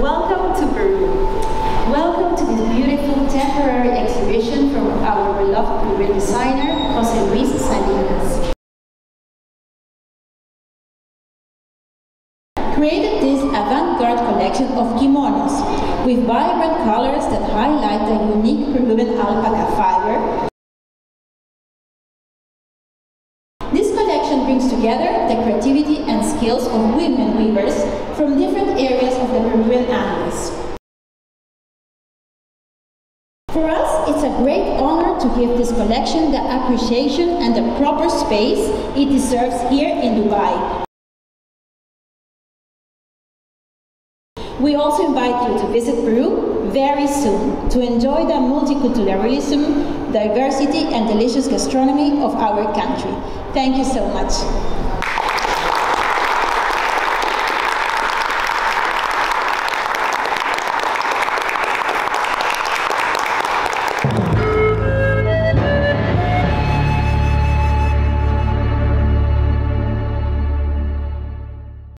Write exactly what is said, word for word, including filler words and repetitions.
Welcome to Peru. Welcome to this beautiful temporary exhibition from our beloved Peruvian designer, Jorge Luis Salinas. Created this avant-garde collection of kimonos with vibrant colors that highlight the unique Peruvian alpaca fiber. This collection brings together the creativity and skills of women weavers from different areas of the Peruvian Andes. For us, it's a great honor to give this collection the appreciation and the proper space it deserves here in Dubai. We also invite you to visit Peru very soon to enjoy the multiculturalism, diversity, and delicious gastronomy of our country. Thank you so much.